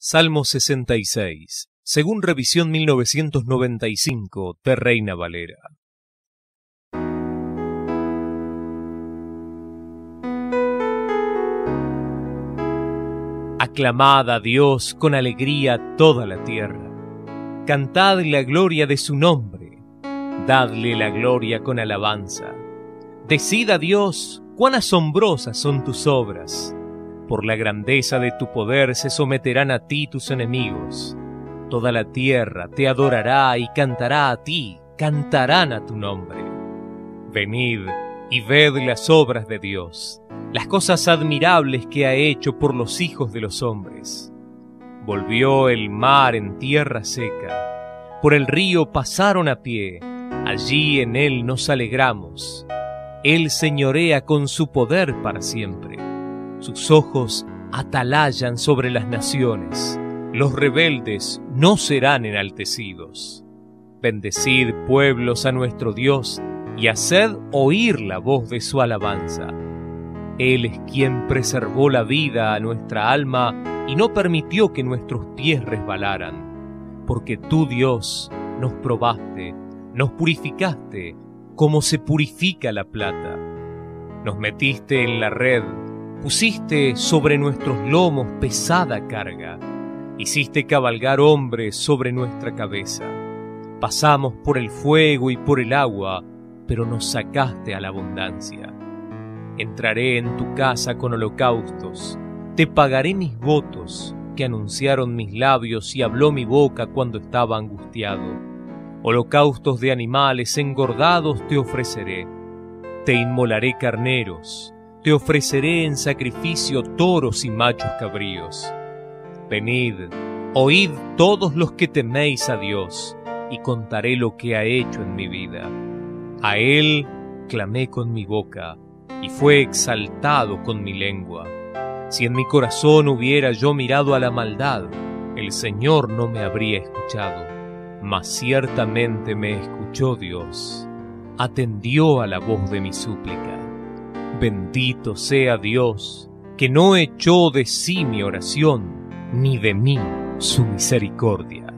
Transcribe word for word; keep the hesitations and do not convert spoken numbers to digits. Salmo sesenta y seis, según Revisión mil novecientos noventa y cinco de Reina Valera. Aclamad a Dios con alegría toda la tierra. Cantad la gloria de su nombre. Dadle la gloria con alabanza. Decid a Dios cuán asombrosas son tus obras. Por la grandeza de tu poder se someterán a ti tus enemigos. Toda la tierra te adorará y cantará a ti, cantarán a tu nombre. Venid y ved las obras de Dios, las cosas admirables que ha hecho por los hijos de los hombres. Volvió el mar en tierra seca, por el río pasaron a pie, allí en él nos alegramos. Él señorea con su poder para siempre. Sus ojos atalayan sobre las naciones, los rebeldes no serán enaltecidos. Bendecid, pueblos, a nuestro Dios, y haced oír la voz de su alabanza. Él es quien preservó la vida a nuestra alma y no permitió que nuestros pies resbalaran. Porque tú, Dios, nos probaste, nos purificaste, como se purifica la plata. Nos metiste en la red, pusiste sobre nuestros lomos pesada carga, hiciste cabalgar hombres sobre nuestra cabeza. Pasamos por el fuego y por el agua, pero nos sacaste a la abundancia. Entraré en tu casa con holocaustos, te pagaré mis votos, que anunciaron mis labios y habló mi boca cuando estaba angustiado. Holocaustos de animales engordados te ofreceré, te inmolaré carneros, te ofreceré en sacrificio toros y machos cabríos. Venid, oíd todos los que teméis a Dios, y contaré lo que ha hecho en mi vida. A Él clamé con mi boca, y fue exaltado con mi lengua. Si en mi corazón hubiera yo mirado a la maldad, el Señor no me habría escuchado. Mas ciertamente me escuchó Dios, atendió a la voz de mi súplica. Bendito sea Dios, que no echó de sí mi oración, ni de mí su misericordia.